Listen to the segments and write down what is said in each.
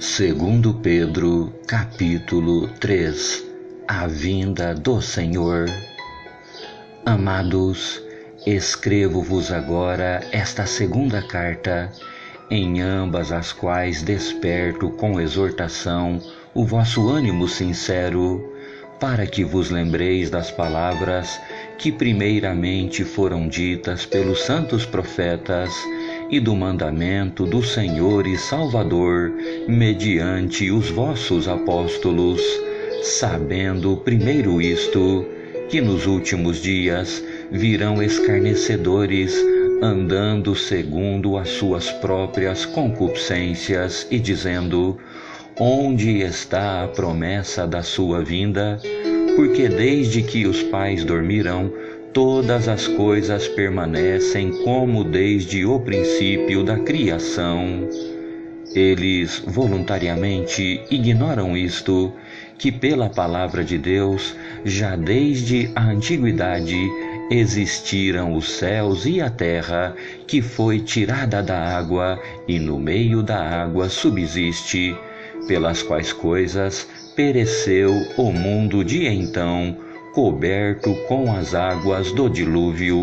Segundo Pedro, capítulo 3, a vinda do Senhor. Amados, escrevo-vos agora esta segunda carta, em ambas as quais desperto com exortação o vosso ânimo sincero, para que vos lembreis das palavras que primeiramente foram ditas pelos santos profetas, e do mandamento do Senhor e Salvador, mediante os vossos apóstolos, sabendo primeiro isto, que nos últimos dias virão escarnecedores, andando segundo as suas próprias concupiscências e dizendo: onde está a promessa da sua vinda? Porque desde que os pais dormiram, todas as coisas permanecem como desde o princípio da criação. Eles voluntariamente ignoram isto, que pela palavra de Deus, já desde a antiguidade, existiram os céus e a terra, que foi tirada da água, e no meio da água subsiste, pelas quais coisas pereceu o mundo de então, coberto com as águas do dilúvio.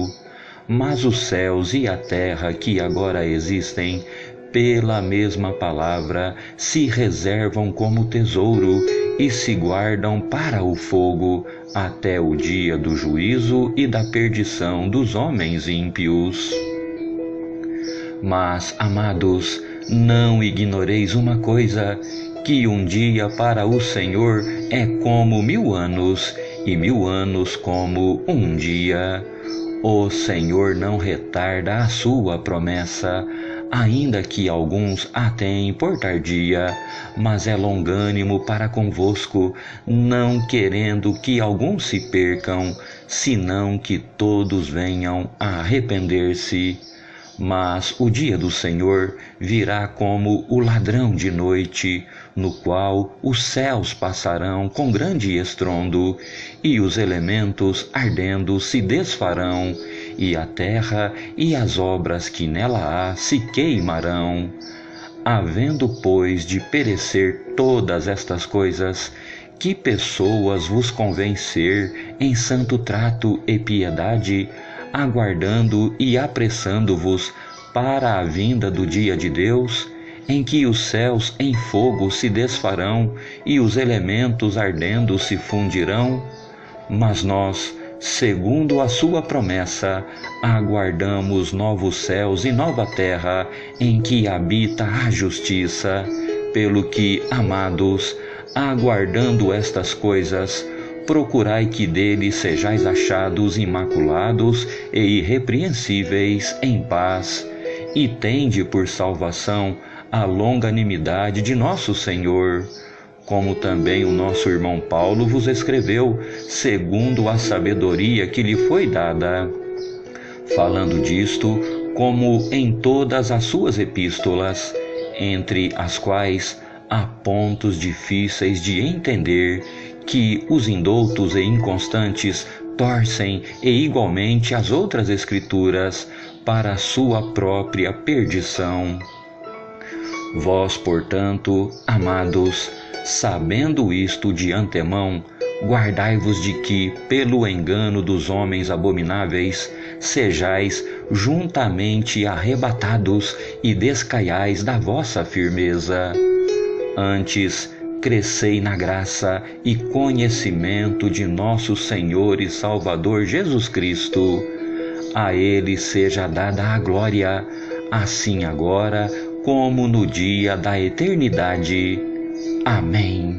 Mas os céus e a terra que agora existem, pela mesma palavra, se reservam como tesouro e se guardam para o fogo, até o dia do juízo e da perdição dos homens ímpios. Mas, amados, não ignoreis uma coisa, que um dia para o Senhor é como 1000 anos, e 1000 anos como um dia. O Senhor não retarda a sua promessa, ainda que alguns a têm por tardia, mas é longânimo para convosco, não querendo que alguns se percam, senão que todos venham a arrepender-se. Mas o dia do Senhor virá como o ladrão de noite, no qual os céus passarão com grande estrondo, e os elementos ardendo se desfarão, e a terra e as obras que nela há se queimarão. Havendo, pois, de perecer todas estas coisas, que pessoas vos convém ser em santo trato e piedade, aguardando e apressando-vos para a vinda do dia de Deus, em que os céus em fogo se desfarão e os elementos ardendo se fundirão? Mas nós, segundo a sua promessa, aguardamos novos céus e nova terra, em que habita a justiça. Pelo que, amados, aguardando estas coisas, procurai que dele sejais achados imaculados e irrepreensíveis em paz, e tende por salvação a longanimidade de nosso Senhor, como também o nosso irmão Paulo vos escreveu, segundo a sabedoria que lhe foi dada, falando disto, como em todas as suas epístolas, entre as quais há pontos difíceis de entender, que os indoutos e inconstantes torcem e igualmente as outras escrituras para a sua própria perdição. Vós, portanto, amados, sabendo isto de antemão, guardai-vos de que, pelo engano dos homens abomináveis, sejais juntamente arrebatados e descaiais da vossa firmeza. Antes, crescei na graça e conhecimento de nosso Senhor e Salvador Jesus Cristo. A Ele seja dada a glória, assim agora como no dia da eternidade. Amém.